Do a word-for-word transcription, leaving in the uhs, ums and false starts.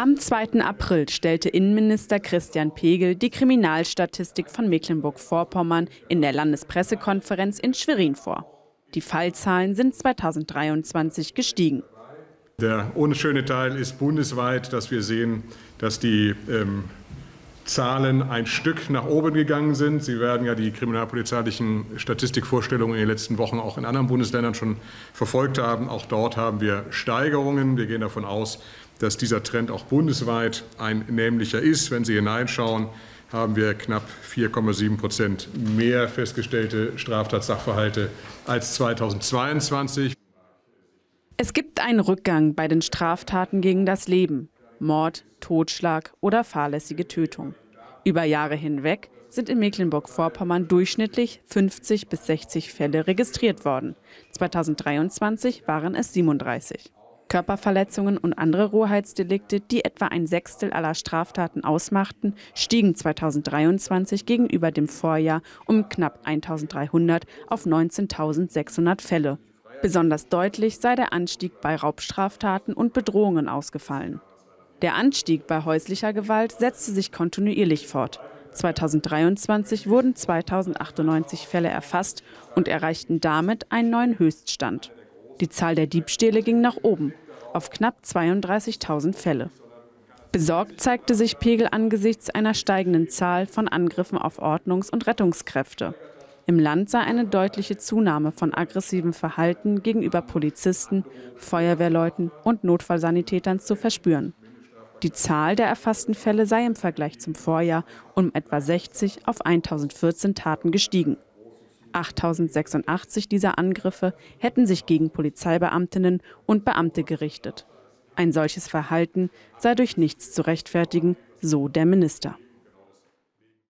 Am zweiten April stellte Innenminister Christian Pegel die Kriminalstatistik von Mecklenburg-Vorpommern in der Landespressekonferenz in Schwerin vor. Die Fallzahlen sind zweitausenddreiundzwanzig gestiegen. Der unschöne Teil ist bundesweit, dass wir sehen, dass die ähm, Zahlen ein Stück nach oben gegangen sind. Sie werden ja die kriminalpolizeilichen Statistikvorstellungen in den letzten Wochen auch in anderen Bundesländern schon verfolgt haben. Auch dort haben wir Steigerungen. Wir gehen davon aus, dass dieser Trend auch bundesweit ein nämlicher ist. Wenn Sie hineinschauen, haben wir knapp vier Komma sieben Prozent mehr festgestellte Straftatssachverhalte als zweitausendzweiundzwanzig. Es gibt einen Rückgang bei den Straftaten gegen das Leben, Mord, Totschlag oder fahrlässige Tötung. Über Jahre hinweg sind in Mecklenburg-Vorpommern durchschnittlich fünfzig bis sechzig Fälle registriert worden. zweitausenddreiundzwanzig waren es siebenunddreißig. Körperverletzungen und andere Rohheitsdelikte, die etwa ein Sechstel aller Straftaten ausmachten, stiegen zweitausenddreiundzwanzig gegenüber dem Vorjahr um knapp eintausenddreihundert auf neunzehntausendsechshundert Fälle. Besonders deutlich sei der Anstieg bei Raubstraftaten und Bedrohungen ausgefallen. Der Anstieg bei häuslicher Gewalt setzte sich kontinuierlich fort. zweitausenddreiundzwanzig wurden zweitausendachtzig Fälle erfasst und erreichten damit einen neuen Höchststand. Die Zahl der Diebstähle ging nach oben, auf knapp zweiunddreißigtausend Fälle. Besorgt zeigte sich Pegel angesichts einer steigenden Zahl von Angriffen auf Ordnungs- und Rettungskräfte. Im Land sei eine deutliche Zunahme von aggressivem Verhalten gegenüber Polizisten, Feuerwehrleuten und Notfallsanitätern zu verspüren. Die Zahl der erfassten Fälle sei im Vergleich zum Vorjahr um etwa sechzig auf eintausendvierzehn Taten gestiegen. achttausendsechsundachtzig dieser Angriffe hätten sich gegen Polizeibeamtinnen und Beamte gerichtet. Ein solches Verhalten sei durch nichts zu rechtfertigen, so der Minister.